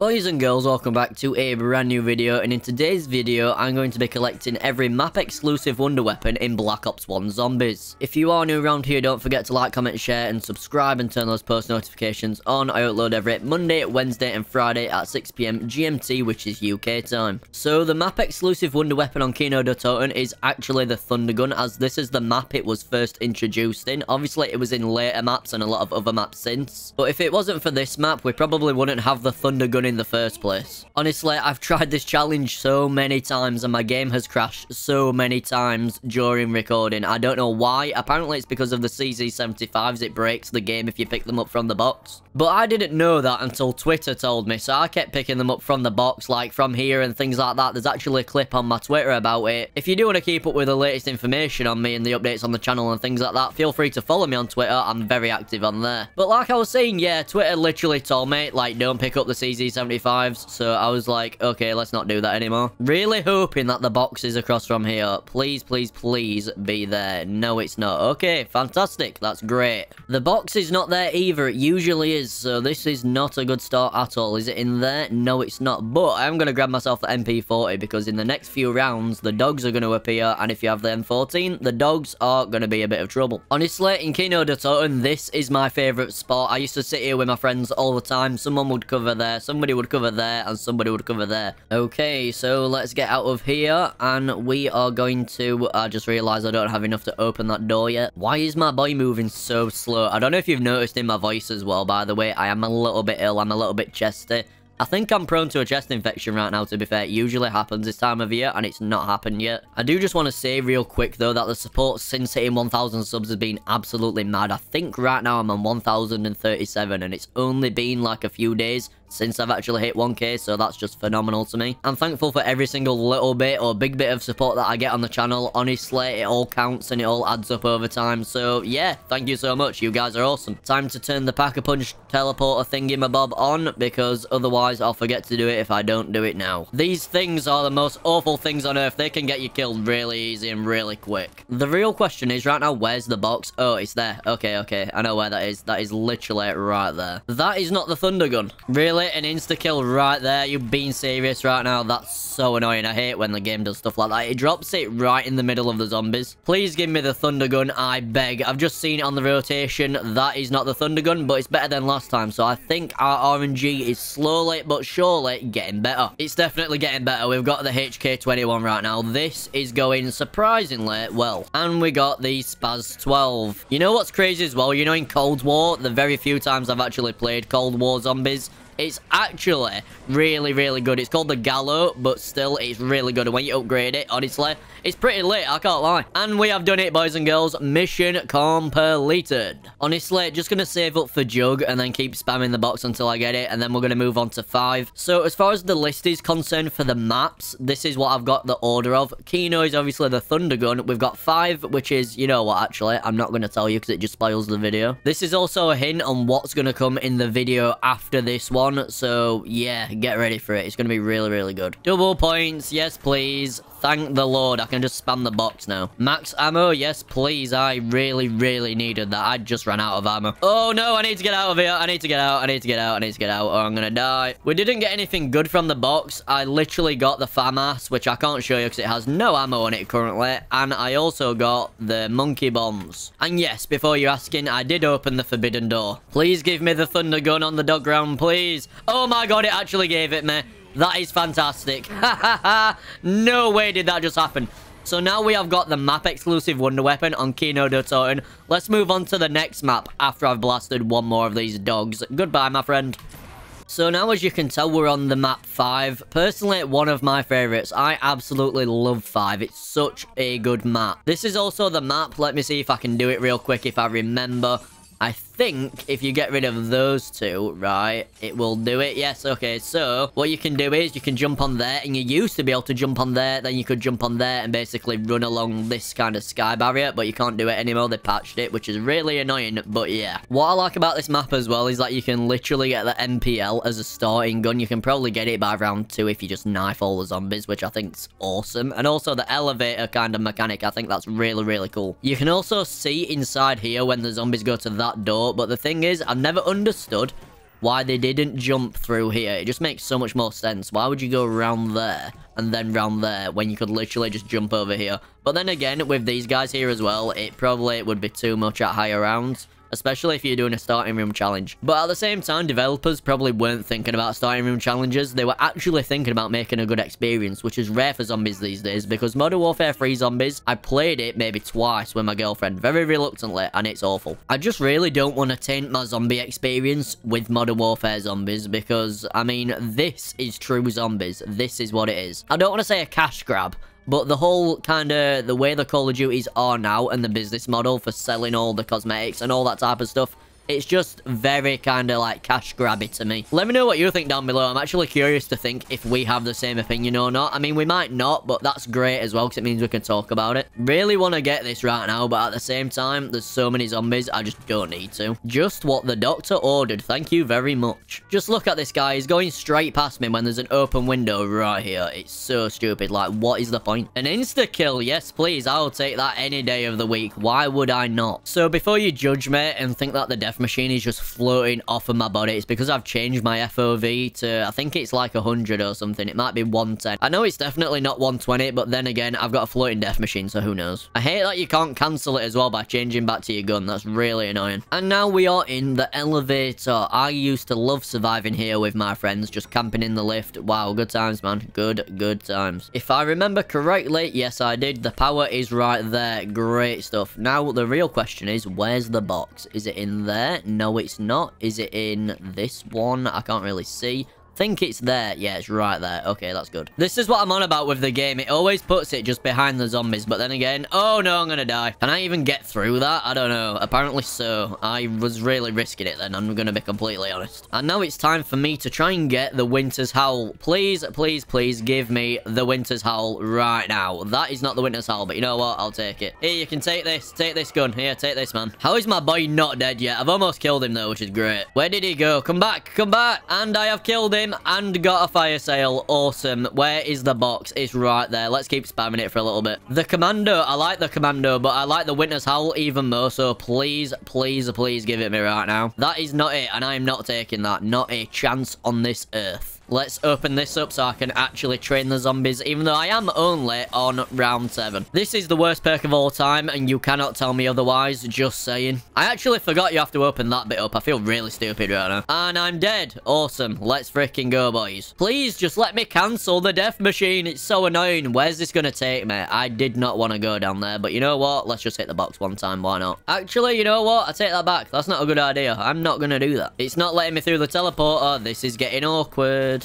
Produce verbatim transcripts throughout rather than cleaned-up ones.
Boys and girls, welcome back to a brand new video, and in today's video I'm going to be collecting every map exclusive wonder weapon in Black Ops one Zombies. If you are new around here, don't forget to like, comment, share and subscribe and turn those post notifications on. I upload every Monday, Wednesday and Friday at six p m G M T, which is U K time. So the map exclusive wonder weapon on Kino Der Toten is actually the Thunder Gun, as this is the map it was first introduced in. Obviously it was in later maps and a lot of other maps since, but if it wasn't for this map we probably wouldn't have the Thunder Gun in in the first place. Honestly, I've tried this challenge so many times and my game has crashed so many times during recording. I don't know why. Apparently it's because of the C Z seventy-fives. It breaks the game if you pick them up from the box, but I didn't know that until Twitter told me, so I kept picking them up from the box, like from here and things like that. There's actually a clip on my Twitter about it. If you do want to keep up with the latest information on me and the updates on the channel and things like that, feel free to follow me on Twitter. I'm very active on there. But like I was saying, yeah, Twitter literally told me, like, don't pick up the C Z seventy-fives, so I was like, okay, let's not do that anymore. Really hoping that the box is across from here. Please, please, please be there. No, it's not. Okay, fantastic. That's great. The box is not there either. It usually is, so this is not a good start at all. Is it in there? No, it's not. But I'm going to grab myself the M P forty, because in the next few rounds, the dogs are going to appear, and if you have the M fourteen, the dogs are going to be a bit of trouble. Honestly, in Kino Der Toten, this is my favourite spot. I used to sit here with my friends all the time. Someone would cover there, someone Somebody would cover there, and somebody would cover there. Okay, so let's get out of here, and we are going to... I just realised I don't have enough to open that door yet. Why is my body moving so slow? I don't know if you've noticed in my voice as well, by the way. I am a little bit ill. I'm a little bit chesty. I think I'm prone to a chest infection right now, to be fair. It usually happens this time of year, and it's not happened yet. I do just want to say real quick, though, that the support since hitting one thousand subs has been absolutely mad. I think right now I'm on one thousand thirty-seven, and it's only been like a few days since I've actually hit one K, so that's just phenomenal to me. I'm thankful for every single little bit or big bit of support that I get on the channel. Honestly, it all counts and it all adds up over time. So yeah, thank you so much. You guys are awesome. Time to turn the Pack-A-Punch teleporter thingy my bob on, because otherwise I'll forget to do it if I don't do it now. These things are the most awful things on earth. They can get you killed really easy and really quick. The real question is right now, where's the box? Oh, it's there. Okay, okay. I know where that is. That is literally right there. That is not the Thunder Gun. Really? An insta-kill right there. You're being serious right now. That's so annoying. I hate when the game does stuff like that. It drops it right in the middle of the zombies. Please give me the Thunder Gun, I beg. I've just seen it on the rotation. That is not the Thunder Gun, but it's better than last time, so I think our R N G is slowly but surely getting better. It's definitely getting better. We've got the H K twenty-one right now. This is going surprisingly well. And we got the Spas twelve. You know what's crazy as well? You know, in Cold War, the very few times I've actually played Cold War Zombies, it's actually really, really good. It's called the Gallo, but still, it's really good. And when you upgrade it, honestly, it's pretty lit. I can't lie. And we have done it, boys and girls. Mission completed. Honestly, just going to save up for Jug and then keep spamming the box until I get it. And then we're going to move on to five. So as far as the list is concerned for the maps, this is what I've got the order of. Kino is obviously the Thunder Gun. We've got five, which is, you know what, actually, I'm not going to tell you because it just spoils the video. This is also a hint on what's going to come in the video after this one. So yeah, get ready for it. It's gonna be really, really good. Double points, yes please. Thank the Lord, I can just spam the box now. Max ammo, yes please. I really, really needed that. I just ran out of ammo. Oh no, I need to get out of here. I need to get out. I need to get out. I need to get out, or I'm gonna die. We didn't get anything good from the box. I literally got the FAMAS, which I can't show you because it has no ammo on it currently, and I also got the monkey bombs. And yes, before you're asking, I did open the forbidden door. Please give me the Thunder Gun on the dog ground, please. Oh my god, it actually gave it me. That is fantastic. Ha ha ha. No way did that just happen. So now we have got the map exclusive wonder weapon on Kino Der Toten. Let's move on to the next map after I've blasted one more of these dogs. Goodbye, my friend. So now, as you can tell, we're on the map five. Personally, one of my favourites. I absolutely love five. It's such a good map. This is also the map. Let me see if I can do it real quick if I remember. I think if you get rid of those two, right, it will do it. Yes, okay. So what you can do is you can jump on there, and you used to be able to jump on there. Then you could jump on there and basically run along this kind of sky barrier, but you can't do it anymore. They patched it, which is really annoying, but yeah. What I like about this map as well is that you can literally get the M P L as a starting gun. You can probably get it by round two if you just knife all the zombies, which I think is awesome. And also the elevator kind of mechanic, I think that's really, really cool. You can also see inside here when the zombies go to that door, but the thing is, I've never understood why they didn't jump through here. It just makes so much more sense. Why would you go around there and then round there when you could literally just jump over here? But then again, with these guys here as well, it probably would be too much at higher rounds, especially if you're doing a starting room challenge. But at the same time, developers probably weren't thinking about starting room challenges. They were actually thinking about making a good experience, which is rare for zombies these days, because Modern Warfare three Zombies, I played it maybe twice with my girlfriend, very reluctantly, and it's awful. I just really don't want to taint my zombie experience with Modern Warfare Zombies, because, I mean, this is true zombies. This is what it is. I don't want to say a cash grab, but the whole kind of, the way the Call of Duties are now and the business model for selling all the cosmetics and all that type of stuff, it's just very kind of like cash grabby to me. Let me know what you think down below. I'm actually curious to think if we have the same opinion or not. I mean, we might not, but that's great as well because it means we can talk about it. Really want to get this right now, but at the same time, there's so many zombies, I just don't need to. Just what the doctor ordered. Thank you very much. Just look at this guy. He's going straight past me when there's an open window right here. It's so stupid. Like, what is the point? An insta-kill. Yes, please. I'll take that any day of the week. Why would I not? So before you judge me and think that the death machine is just floating off of my body, it's because I've changed my F O V to, I think it's like one hundred or something. It might be one ten. I know it's definitely not one twenty, but then again, I've got a floating death machine, so who knows. I hate that you can't cancel it as well by changing back to your gun. That's really annoying. And now we are in the elevator. I used to love surviving here with my friends, just camping in the lift. Wow, good times, man. Good, good times. If I remember correctly, yes, I did. The power is right there. Great stuff. Now, the real question is, where's the box? Is it in there? No, it's not. Is it in this one? I can't really see. Think it's there. Yeah, it's right there. Okay, that's good. This is what I'm on about with the game. It always puts it just behind the zombies, but then again, oh no, I'm gonna die. Can I even get through that? I don't know. Apparently so. I was really risking it then, I'm gonna be completely honest. And now it's time for me to try and get the Winter's Howl. Please, please, please give me the Winter's Howl right now. That is not the Winter's Howl, but you know what? I'll take it. Here, you can take this. Take this gun. Here, take this, man. How is my boy not dead yet? I've almost killed him though, which is great. Where did he go? Come back, come back. And I have killed him. And got a fire sale. Awesome. Where is the box? It's right there. Let's keep spamming it for a little bit. The Commando. I like the Commando, but I like the Winter's Howl even more, so please, please, please give it me right now. That is not it, and I am not taking that. Not a chance on this earth. Let's open this up so I can actually train the zombies, even though I am only on round seven. This is the worst perk of all time, and you cannot tell me otherwise, just saying. I actually forgot you have to open that bit up. I feel really stupid right now. And I'm dead. Awesome. Let's freaking go, boys. Please, just let me cancel the death machine. It's so annoying. Where's this gonna take me? I did not want to go down there, but you know what? Let's just hit the box one time. Why not? Actually, you know what? I take that back. That's not a good idea. I'm not gonna do that. It's not letting me through the teleporter. This is getting awkward.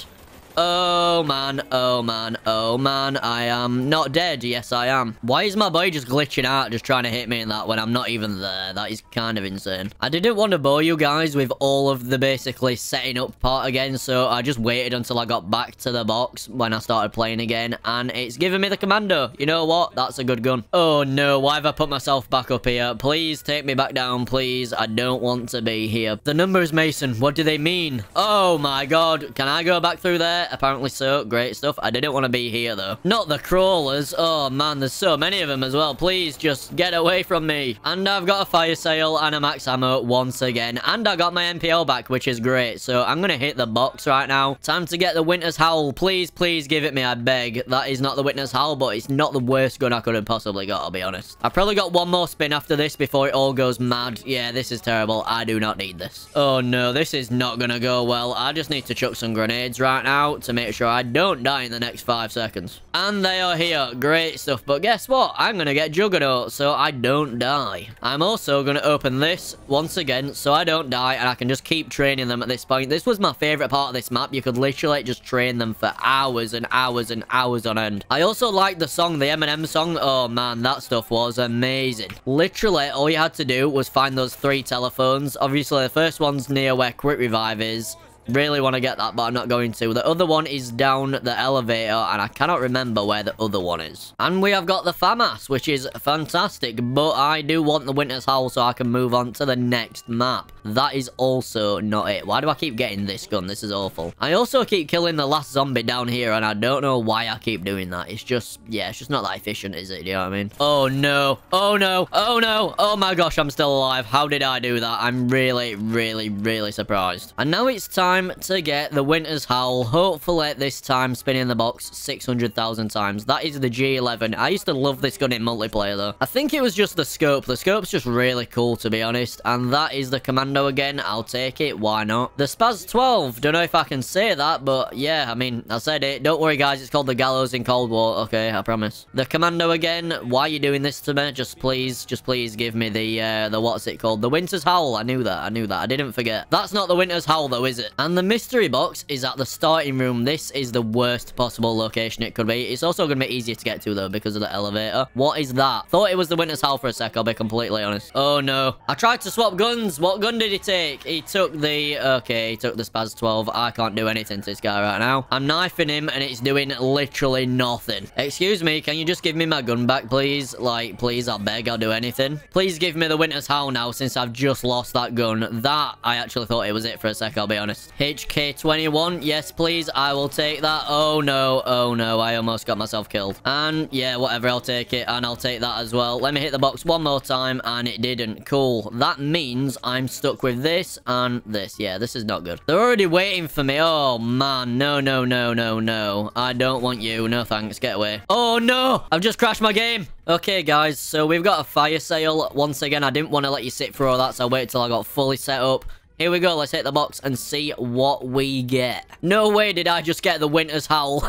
Oh man, oh man, oh man, I am not dead. Yes, I am. Why is my boy just glitching out, just trying to hit me in that when I'm not even there? That is kind of insane. I didn't want to bore you guys with all of the basically setting up part again, so I just waited until I got back to the box when I started playing again, and it's giving me the Commando. You know what? That's a good gun. Oh no, why have I put myself back up here? Please take me back down, please. I don't want to be here. The number is Mason. What do they mean? Oh my god, can I go back through there? Apparently so. Great stuff. I didn't want to be here though. Not the crawlers. Oh man, there's so many of them as well. Please just get away from me. And I've got a fire sale and a max ammo once again. And I got my M P L back, which is great. So I'm going to hit the box right now. Time to get the Winter's Howl. Please, please give it me, I beg. That is not the Winter's Howl, but it's not the worst gun I could have possibly got, I'll be honest. I've probably got one more spin after this before it all goes mad. Yeah, this is terrible. I do not need this. Oh no, this is not going to go well. I just need to chuck some grenades right now to make sure I don't die in the next five seconds. And they are here. Great stuff. But guess what? I'm going to get Juggernaut so I don't die. I'm also going to open this once again so I don't die, and I can just keep training them at this point. This was my favorite part of this map. You could literally just train them for hours and hours and hours on end. I also liked the song, the Eminem song. Oh man, that stuff was amazing. Literally, all you had to do was find those three telephones. Obviously, the first one's near where Quick Revive is. Really want to get that, but I'm not going to. The other one is down the elevator, and I cannot remember where the other one is. And we have got the FAMAS, which is fantastic, but I do want the Winter's Howl so I can move on to the next map. That is also not it. Why do I keep getting this gun? This is awful. I also keep killing the last zombie down here, and I don't know why I keep doing that. It's just, yeah, it's just not that efficient, is it? Do you know what I mean? Oh, no. Oh, no. Oh, no. Oh, my gosh, I'm still alive. How did I do that? I'm really, really, really surprised. And now it's time to get the Winter's Howl. Hopefully this time spinning the box six hundred thousand times. That is the G eleven. I used to love this gun in multiplayer though. I think it was just the scope. The scope's just really cool, to be honest. And that is the Commando again. I'll take it. Why not? The Spas twelve. Don't know if I can say that, but yeah, I mean, I said it. Don't worry, guys. It's called the Gallows in Cold War. Okay, I promise. The Commando again. Why are you doing this to me? Just please, just please give me the, uh, the what's it called? The Winter's Howl. I knew that. I knew that. I didn't forget. That's not the Winter's Howl though, is it? And the mystery box is at the starting room. This is the worst possible location it could be. It's also going to be easier to get to, though, because of the elevator. What is that? Thought it was the Winter's Howl for a sec, I'll be completely honest. Oh, no. I tried to swap guns. What gun did he take? He took the... Okay, he took the Spas twelve. I can't do anything to this guy right now. I'm knifing him, and it's doing literally nothing. Excuse me, can you just give me my gun back, please? Like, please, I beg, I'll do anything. Please give me the Winter's Howl now, since I've just lost that gun. That, I actually thought it was it for a sec, I'll be honest. H K twenty-one, yes please, I will take that. Oh no, oh no, I almost got myself killed. And yeah, whatever, I'll take it, and I'll take that as well. Let me hit the box one more time, and it didn't. Cool. That means I'm stuck with this and this. Yeah, this is not good. They're already waiting for me. Oh man, no, no, no, no, no. I don't want you. No thanks, get away. Oh no, I've just crashed my game. Okay, guys, so we've got a fire sale. Once again, I didn't want to let you sit through all that, so I waited till I got fully set up. Here we go, let's hit the box and see what we get. No way did I just get the Winter's Howl.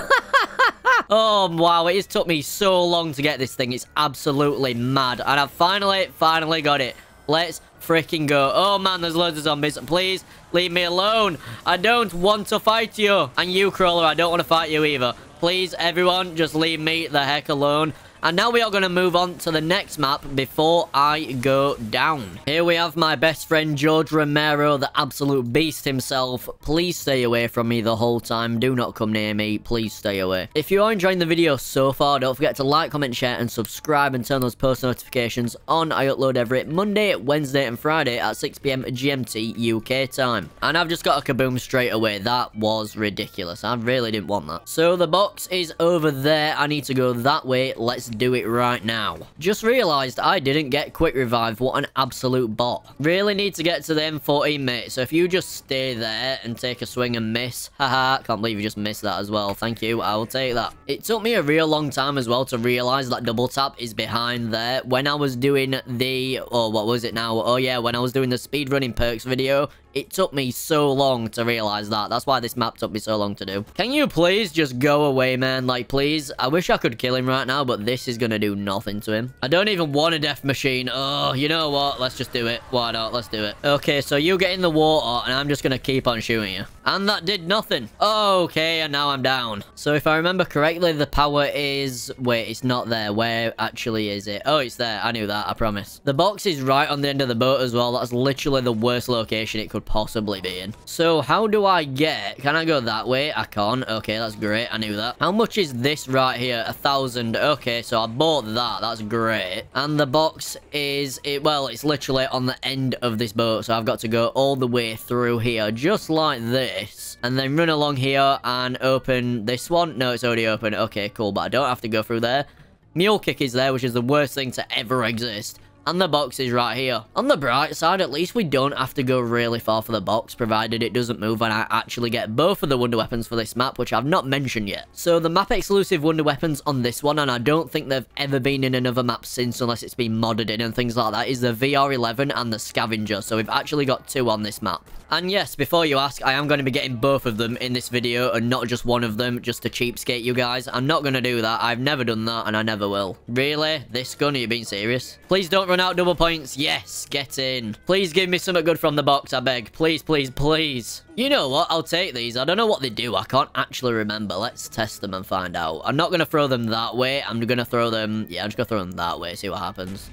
Oh, wow, it just took me so long to get this thing. It's absolutely mad. And I've finally, finally got it. Let's freaking go. Oh, man, there's loads of zombies. Please leave me alone. I don't want to fight you. And you, Crawler, I don't want to fight you either. Please, everyone, just leave me the heck alone. And now we are going to move on to the next map before I go down. Here we have my best friend, George Romero, the absolute beast himself. Please stay away from me the whole time. Do not come near me. Please stay away. If you are enjoying the video so far, don't forget to like, comment, share, and subscribe, and turn those post notifications on. I upload every Monday, Wednesday, and Friday at six p m G M T U K time. And I've just got a kaboom straight away. That was ridiculous. I really didn't want that. So the box is over there. I need to go that way. Let's do it right now. Just realized I didn't get quick revive. What an absolute bot. Really need to get to the M fourteen, mate. So if you just stay there and take a swing and miss. Haha, can't believe you just missed that as well. Thank you. I will take that. It took me a real long time as well to realize that double tap is behind there. When I was doing the... Oh, what was it now? Oh, yeah. When I was doing the speedrunning perks video, it took me so long to realize that. That's why this map took me so long to do. Can you please just go away, man? Like, please. I wish I could kill him right now, but this is gonna do nothing to him. I don't even want a death machine. Oh, you know what? Let's just do it. Why not? Let's do it. Okay, so you get in the water, and I'm just gonna keep on shooting you. And that did nothing. Okay, and now I'm down. So if I remember correctly, the power is... Wait, it's not there. Where actually is it? Oh, it's there. I knew that. I promise. The box is right on the end of the boat as well. That's literally the worst location it could possibly be in. So how do I get... Can I go that way? I can't. Okay, that's great. I knew that. How much is this right here? A thousand. Okay, so I bought that. That's great. And the box is... it. Well, it's literally on the end of this boat, so I've got to go all the way through here, just like this, and then run along here and open this one. No, it's already open. Okay, cool, but I don't have to go through there. Mule Kick is there, which is the worst thing to ever exist. And the box is right here. On the bright side, at least we don't have to go really far for the box, provided it doesn't move and I actually get both of the wonder weapons for this map, which I've not mentioned yet. So the map exclusive wonder weapons on this one, and I don't think they've ever been in another map since, unless it's been modded in and things like that, is the V R eleven and the Scavenger. So we've actually got two on this map. And yes, before you ask, I am going to be getting both of them in this video and not just one of them, just to cheapskate you guys. I'm not going to do that. I've never done that and I never will. Really? This gun? Are you being serious? Please don't run out double points. Yes, get in. Please give me something good from the box, I beg. Please, please, please. You know what? I'll take these. I don't know what they do. I can't actually remember. Let's test them and find out. I'm not going to throw them that way. I'm going to throw them... Yeah, I'm just going to throw them that way. See what happens.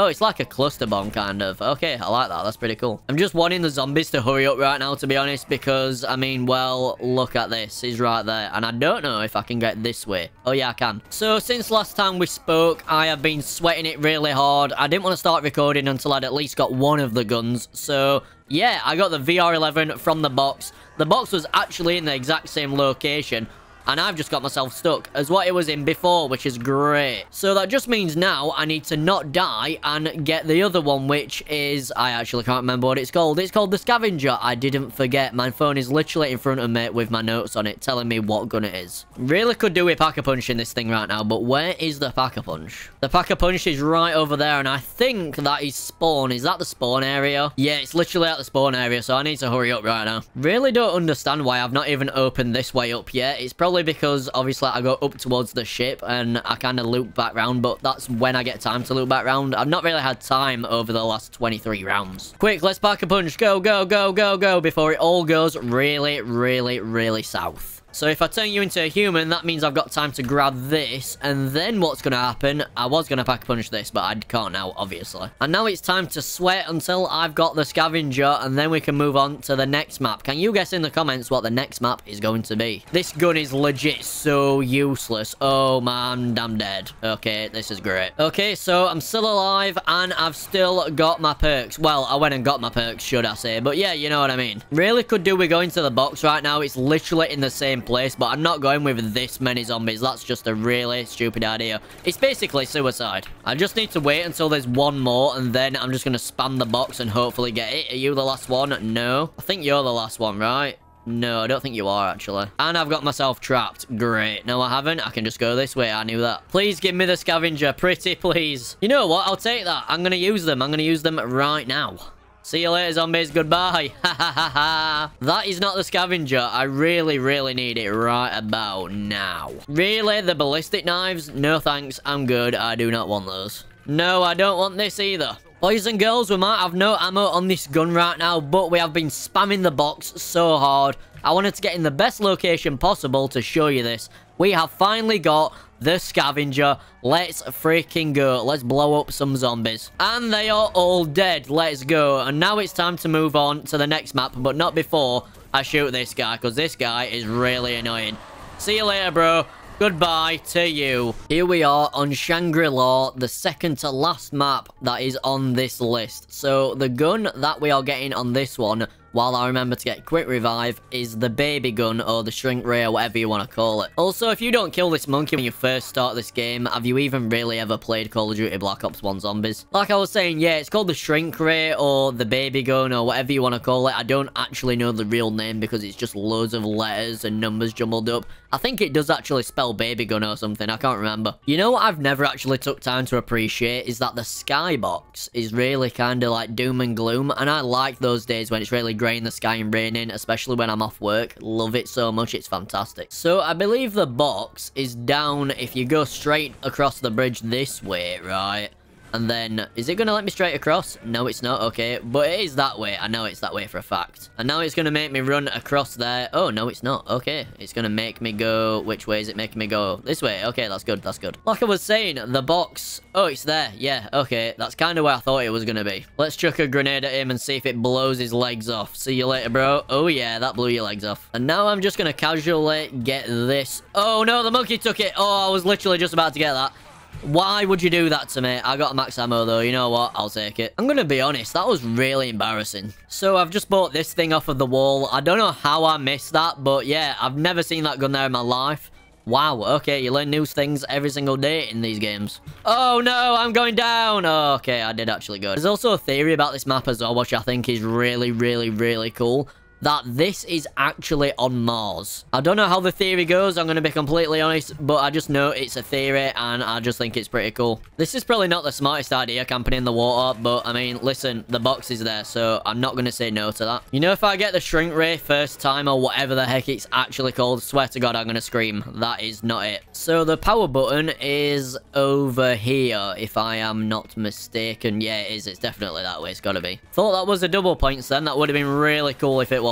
Oh, it's like a cluster bomb, kind of. Okay, I like that. That's pretty cool. I'm just wanting the zombies to hurry up right now, to be honest, because, I mean, well, look at this. He's right there, and I don't know if I can get this way. Oh, yeah, I can. So, since last time we spoke, I have been sweating it really hard. I didn't want to start recording until I'd at least got one of the guns, so... yeah, I got the V R eleven from the box. The box was actually in the exact same location, and I've just got myself stuck as what it was in before, which is great. So that just means now I need to not die and get the other one, which is... I actually can't remember what it's called. It's called the Scavenger. I didn't forget. My phone is literally in front of me with my notes on it telling me what gun it is. Really could do with Pack-A-Punch in this thing right now, but where is the Pack-A-Punch? The Pack-A-Punch is right over there, and I think that is spawn. Is that the spawn area? Yeah, it's literally at the spawn area, so I need to hurry up right now. Really don't understand why I've not even opened this way up yet. It's probably because, obviously, I go up towards the ship and I kind of loop back round, but that's when I get time to loop back round. I've not really had time over the last twenty-three rounds. Quick, let's pack a punch. Go, go, go, go, go, before it all goes really, really, really south. So if I turn you into a human, that means I've got time to grab this, and then what's going to happen? I was going to Pack-A-Punch this, but I can't now, obviously. And now it's time to sweat until I've got the Scavenger, and then we can move on to the next map. Can you guess in the comments what the next map is going to be? This gun is legit so useless. Oh, man, I'm dead. Okay, this is great. Okay, so I'm still alive, and I've still got my perks. Well, I went and got my perks, should I say, but yeah, you know what I mean. Really could do with going to the box right now. It's literally in the same place, but I'm not going with this many zombies. That's just a really stupid idea. It's basically suicide. I just need to wait until there's one more, and then I'm just going to spam the box and hopefully get it. Are you the last one? No. I think you're the last one, right? No, I don't think you are, actually. And I've got myself trapped. Great. No, I haven't. I can just go this way. I knew that. Please give me the Scavenger. Pretty, please. You know what? I'll take that. I'm going to use them. I'm going to use them right now. See you later, zombies. Goodbye. Ha ha ha ha. That is not the Scavenger. I really, really need it right about now. Really? The ballistic knives? No thanks. I'm good. I do not want those. No, I don't want this either. Boys and girls, we might have no ammo on this gun right now, but we have been spamming the box so hard. I wanted to get in the best location possible to show you this. We have finally got the Scavenger. Let's freaking go. Let's blow up some zombies. And they are all dead. Let's go. And now it's time to move on to the next map, but not before I shoot this guy, because this guy is really annoying. See you later, bro. Goodbye to you. Here we are on Shangri-La, the second to last map that is on this list. So the gun that we are getting on this one, while I remember to get quick revive, is the Baby Gun, or the Shrink Ray, or whatever you want to call it. Also, if you don't kill this monkey when you first start this game, have you even really ever played Call of Duty Black Ops one Zombies? Like I was saying, yeah, it's called the Shrink Ray, or the Baby Gun, or whatever you want to call it. I don't actually know the real name because it's just loads of letters and numbers jumbled up. I think it does actually spell Baby Gun or something. I can't remember. You know what I've never actually took time to appreciate is that the skybox is really kind of like doom and gloom, and I like those days when it's really grey in the sky and raining, especially when I'm off work. Love it so much. It's fantastic. So I believe the box is down if you go straight across the bridge this way, right? And then, is it going to let me straight across? No, it's not. Okay, but it is that way. I know it's that way for a fact. And now it's going to make me run across there. Oh, no, it's not. Okay, it's going to make me go... which way is it making me go? This way. Okay, that's good. That's good. Like I was saying, the box... oh, it's there. Yeah, okay. That's kind of where I thought it was going to be. Let's chuck a grenade at him and see if it blows his legs off. See you later, bro. Oh, yeah, that blew your legs off. And now I'm just going to casually get this. Oh, no, the monkey took it. Oh, I was literally just about to get that. Why would you do that to me? I got max ammo, though. You know what? I'll take it. I'm going to be honest. That was really embarrassing. So, I've just bought this thing off of the wall. I don't know how I missed that, but yeah, I've never seen that gun there in my life. Wow. Okay, you learn new things every single day in these games. Oh, no, I'm going down. Oh, okay, I did actually go. There's also a theory about this map as well, which I think is really, really, really cool, that this is actually on Mars. I don't know how the theory goes, I'm going to be completely honest, but I just know it's a theory, and I just think it's pretty cool. This is probably not the smartest idea, camping in the water, but, I mean, listen, the box is there, so I'm not going to say no to that. You know, if I get the Shrink Ray first time, or whatever the heck it's actually called, swear to God, I'm going to scream. That is not it. So, the power button is over here, if I am not mistaken. Yeah, it is. It's definitely that way. It's got to be. Thought that was a double points then. That would have been really cool if it was.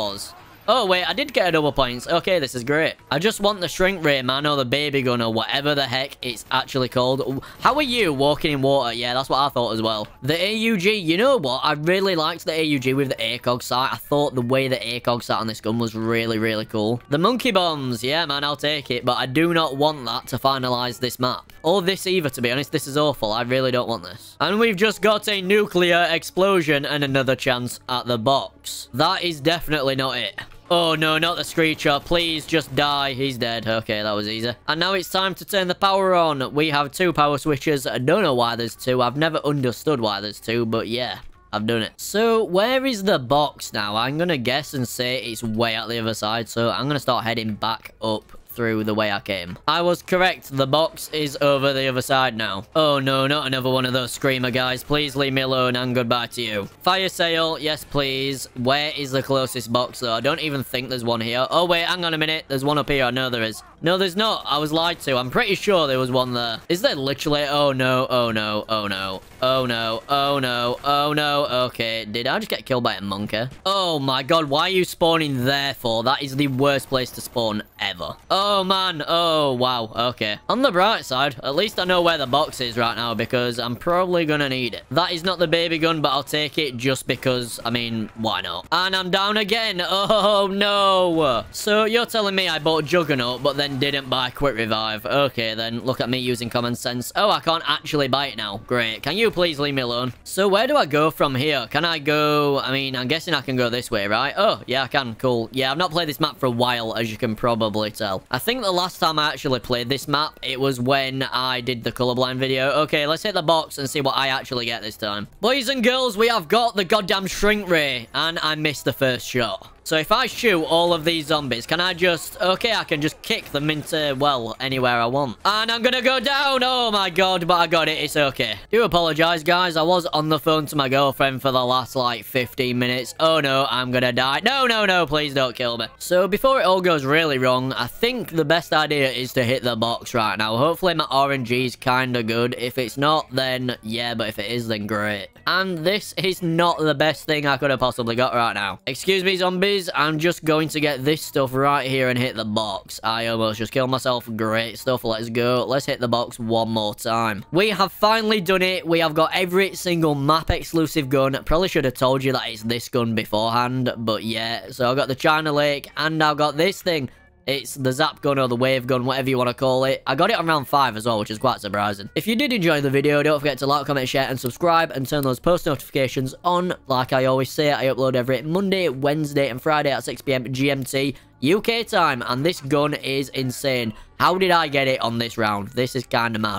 Oh, wait, I did get a double points. Okay, this is great. I just want the shrink ray, man, or the baby gun, or whatever the heck it's actually called. How are you walking in water? Yeah, that's what I thought as well. The A U G, you know what? I really liked the A U G with the ACOG sight. I thought the way the ACOG sat on this gun was really, really cool. The monkey bombs. Yeah, man, I'll take it, but I do not want that to finalize this map. Or this either, to be honest. This is awful. I really don't want this. And we've just got a nuclear explosion and another chance at the box. That is definitely not it. Oh, no, not the Screecher. Please just die. He's dead. Okay, that was easy. And now it's time to turn the power on. We have two power switches. I don't know why there's two. I've never understood why there's two, but yeah. I've done it. So, where is the box now? I'm going to guess and say it's way out the other side, so I'm going to start heading back up through the way I came. I was correct. The box is over the other side now. Oh, no, not another one of those screamer guys. Please leave me alone and goodbye to you. Fire sale. Yes, please. Where is the closest box, though? I don't even think there's one here. Oh, wait, hang on a minute. There's one up here. No, there is. No, there's not. I was lied to. I'm pretty sure there was one there. Is there literally? Oh, no. Oh, no. Oh, no. Oh, no. Oh, no. Oh, no. Okay. Did I just get killed by a monkey? Oh, my God. Why are you spawning there for? That is the worst place to spawn ever. Oh, man. Oh, wow. Okay. On the bright side, at least I know where the box is right now because I'm probably gonna need it. That is not the baby gun, but I'll take it just because, I mean, why not? And I'm down again. Oh, no. So, you're telling me I bought Juggernaut, but then didn't buy quick revive. Okay, then look at me using common sense. Oh, I can't actually buy it now. Great. Can you please leave me alone? So where do I go from here? Can I go? I mean, I'm guessing I can go this way, right? Oh, yeah, I can. Cool. Yeah, I've not played this map for a while, as you can probably tell. I think the last time I actually played this map, it was when I did the colorblind video. Okay, let's hit the box and see what I actually get this time. Boys and girls, we have got the goddamn shrink ray, and I missed the first shot. So if I shoot all of these zombies, can I just... Okay, I can just kick them into, well, anywhere I want. And I'm gonna go down! Oh my God, but I got it. It's okay. Do apologize, guys. I was on the phone to my girlfriend for the last, like, fifteen minutes. Oh no, I'm gonna die. No, no, no, please don't kill me. So before it all goes really wrong, I think the best idea is to hit the box right now. Hopefully my R N G is kinda good. If it's not, then yeah, but if it is, then great. And this is not the best thing I could have possibly got right now. Excuse me, zombies. I'm just going to get this stuff right here and hit the box. I almost just killed myself. Great stuff. Let's go. Let's hit the box one more time. We have finally done it. We have got every single map exclusive gun. Probably should have told you that it's this gun beforehand, but yeah. So I've got the China Lake and I've got this thing. It's the Zap Gun or the Wave Gun, whatever you want to call it. I got it on round five as well, which is quite surprising. If you did enjoy the video, don't forget to like, comment, share, and subscribe, and turn those post notifications on. Like I always say, I upload every Monday, Wednesday, and Friday at six p m G M T U K time, and this gun is insane. How did I get it on this round? This is kind of mad.